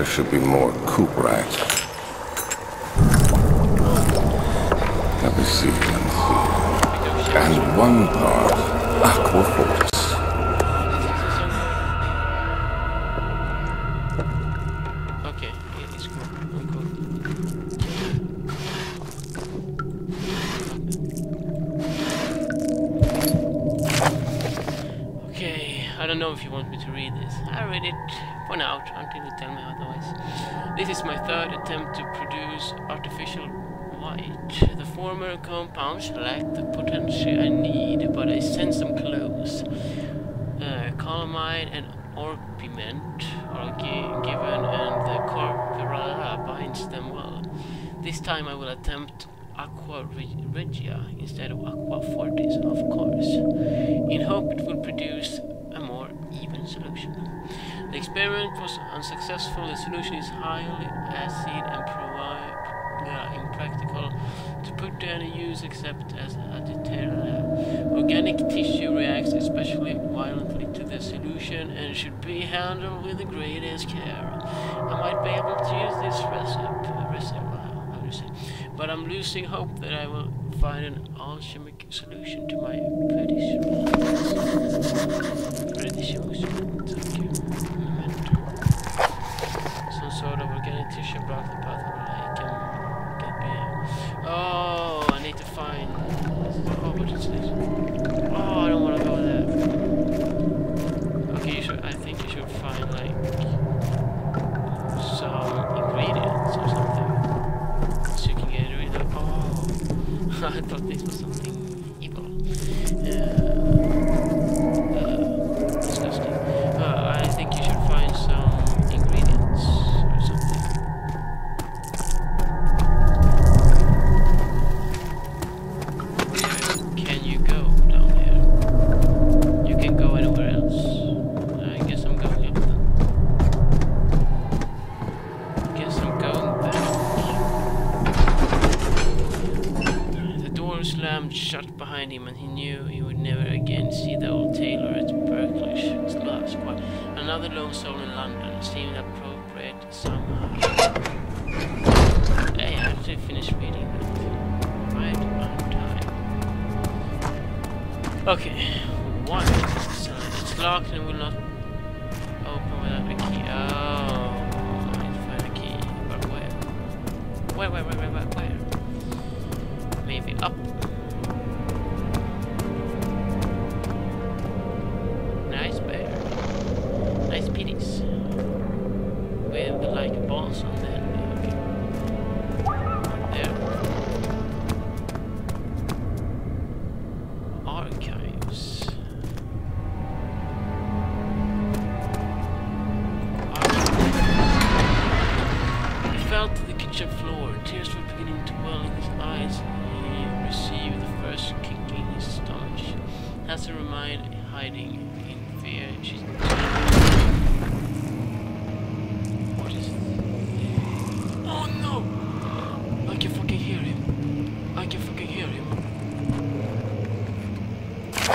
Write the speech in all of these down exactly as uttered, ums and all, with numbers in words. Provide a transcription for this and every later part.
there should be more coop racks. Let me see, let me see. And one part aquafortis. This is my third attempt to produce artificial white. The former compounds lack the potency I need, but I send them close. Uh, Calamine and orpiment are given, and the corpora binds them well. This time I will attempt Aqua Regia instead of Aqua Fortis, of course, in hope it will produce a more even solution. The experiment was unsuccessful. The solution is highly acid and uh, impractical to put to any use except as additive. Organic tissue reacts especially violently to the solution and should be handled with the greatest care. I might be able to use this recipe, but I'm losing hope that I will find an alchemic solution to my predicament. Sort of organic tissue block the path where I can get me. Oh, I need to find. Oh, what is this? Oh, I don't want to go there. Okay, you should, I think you should find like some ingredients or something so you can get rid of. Oh, I thought this was something evil. Uh, uh, disgusting. Uh, I think you should find some.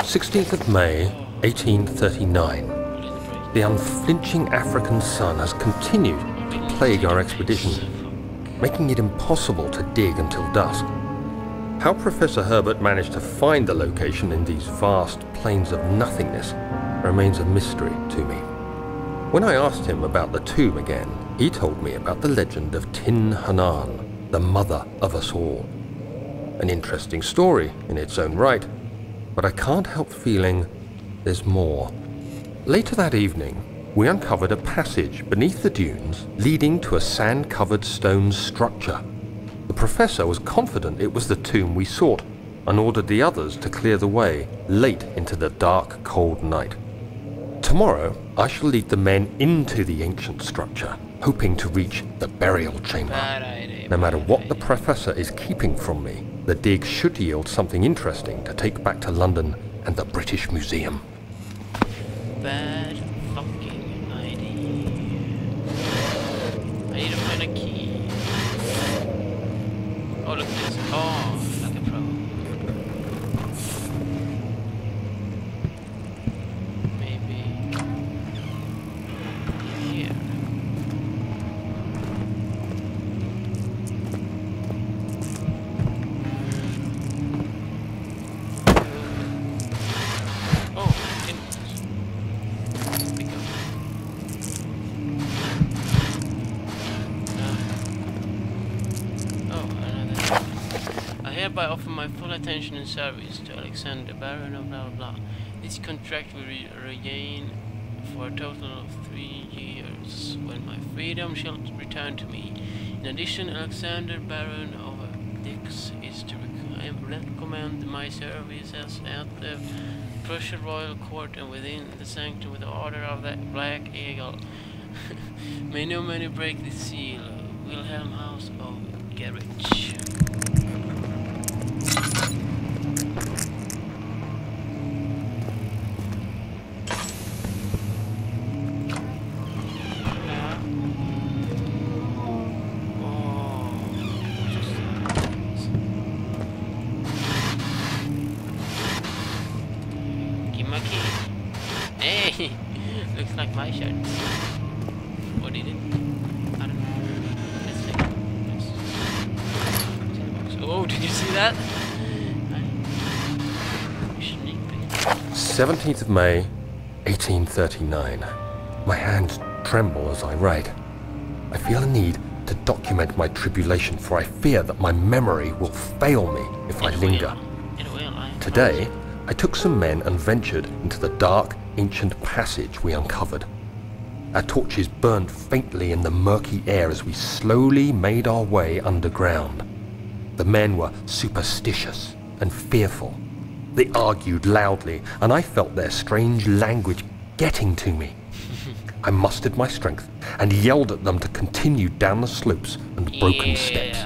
sixteenth of May, eighteen thirty-nine. The unflinching African sun has continued to plague our expedition, making it impossible to dig until dusk. How Professor Herbert managed to find the location in these vast plains of nothingness remains a mystery to me. When I asked him about the tomb again, he told me about the legend of Tin Hanan, the mother of us all. An interesting story in its own right, but I can't help feeling there's more. Later that evening, we uncovered a passage beneath the dunes leading to a sand-covered stone structure. The professor was confident it was the tomb we sought and ordered the others to clear the way late into the dark, cold night. Tomorrow, I shall lead the men into the ancient structure, hoping to reach the burial chamber. No matter what the professor is keeping from me, the dig should yield something interesting to take back to London and the British Museum. Bad fucking idea. I need to find a key. Oh, look at this. Oh, like a pro. Maybe here. attention and service to Alexander Baron of blah blah blah. This contract will be regained for a total of three years when my freedom shall return to me. In addition, Alexander Baron of Dix is to recommend my services at the Prussian Royal Court and within the Sanctum with the Order of the Black Eagle. May no man break the seal. Wilhelm House of Gerritch. seventeenth of May, eighteen thirty-nine. My hands tremble as I write. I feel a need to document my tribulation, for I fear that my memory will fail me if I linger. Today, I took some men and ventured into the dark, ancient passage we uncovered. Our torches burned faintly in the murky air as we slowly made our way underground. The men were superstitious and fearful. They argued loudly, and I felt their strange language getting to me. I mustered my strength and yelled at them to continue down the slopes and broken yeah. steps.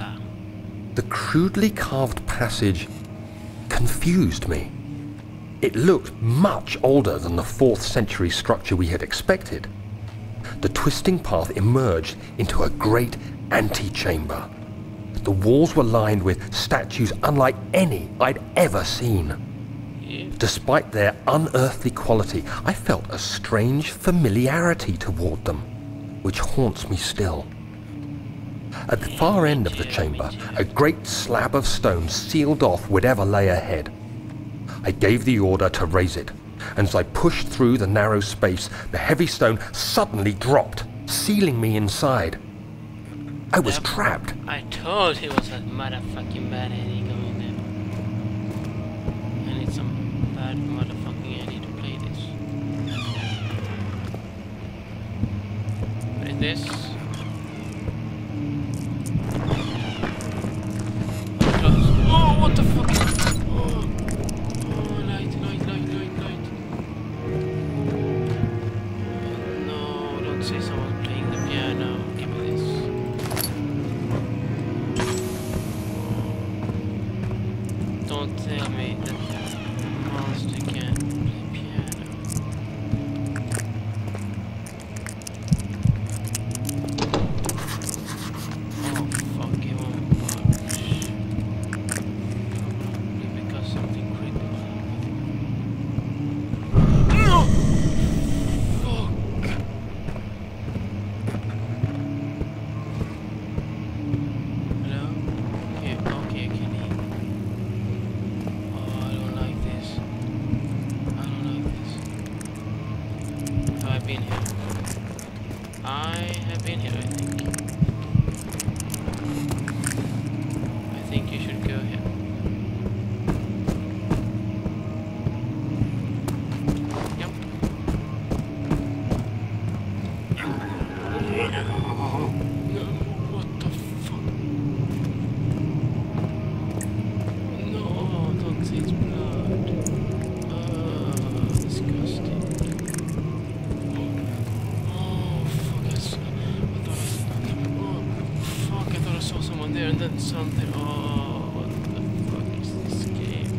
The crudely carved passage confused me. It looked much older than the fourth century structure we had expected. The twisting path emerged into a great antechamber. The walls were lined with statues unlike any I'd ever seen. Despite their unearthly quality, I felt a strange familiarity toward them, which haunts me still. At the far end of the chamber, a great slab of stone sealed off whatever lay ahead. I gave the order to raise it, and as I pushed through the narrow space, the heavy stone suddenly dropped, sealing me inside. I was yep. trapped. I told he was a motherfucking bad Eddie going there. I need some bad motherfucking Eddie to play this. Play this. Oh, what the fuck? Oh, oh light, light, light, light, light. No, don't say someone playing the piano. Give me this. Don't tell me that the monster can't play piano. Oh fuck, it won't work. Probably because something critical happened. No! Fuck! Hello? Okay, okay, okay. Been here. I have been here, I think. I think you should go here. Yep. No, what the fuck? No, don't see his blood. Uh, disgusting. There and then something. Oh, what the fuck is this game?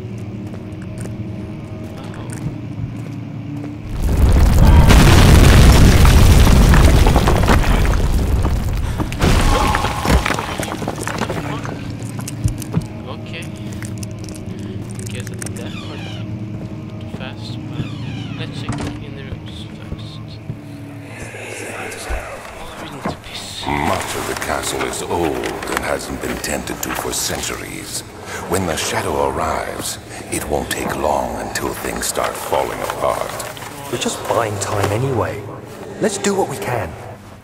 Oh. Okay. Guess I did that one fast, but let's check in the rooms first. Oh, we need to piss. Much of the castle is old. Hasn't been tended to for centuries. When the shadow arrives, it won't take long until things start falling apart. We're just buying time anyway. Let's do what we can.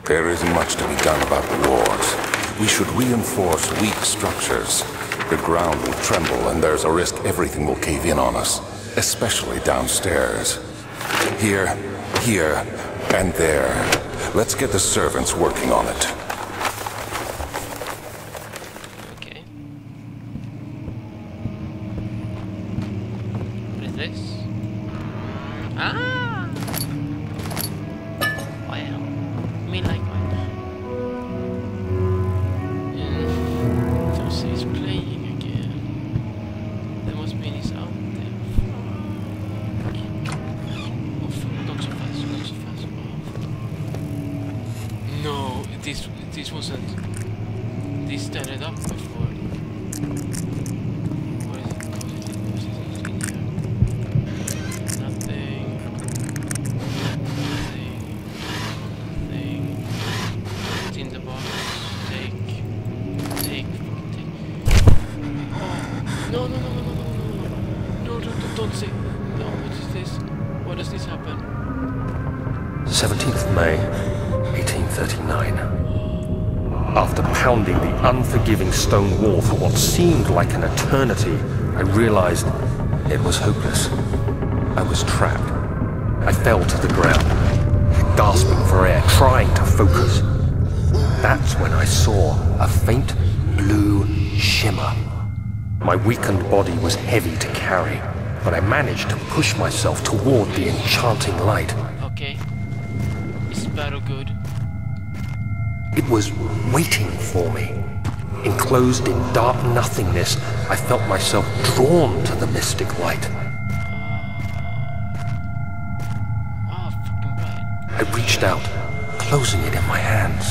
There isn't much to be done about the walls. We should reinforce weak structures. The ground will tremble, and there's a risk everything will cave in on us, especially downstairs. Here, here, and there. Let's get the servants working on it. Okay. What is this? Ah! Well, me like mine. Yeah. So she's playing again. There must be this out there. Okay. Oh, not so fast, not so fast. Oh. No, this this wasn't. This turned it up before. Giving stone wall for what seemed like an eternity, I realized it was hopeless. I was trapped. I fell to the ground, gasping for air, trying to focus. That's when I saw a faint blue shimmer. My weakened body was heavy to carry, but I managed to push myself toward the enchanting light. Okay. Is battle good? It was waiting for me. Enclosed in dark nothingness, I felt myself drawn to the mystic light. Oh, fucking right. I reached out, closing it in my hands.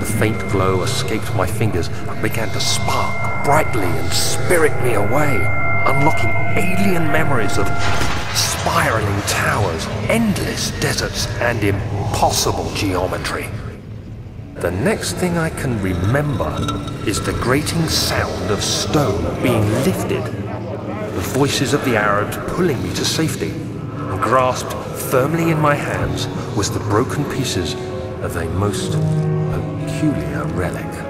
The faint glow escaped my fingers and began to spark brightly and spirit me away, unlocking alien memories of spiraling towers, endless deserts, and impossible geometry. The next thing I can remember is the grating sound of stone being lifted, the voices of the Arabs pulling me to safety, and grasped firmly in my hands was the broken pieces of a most peculiar relic.